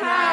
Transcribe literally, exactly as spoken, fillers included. time.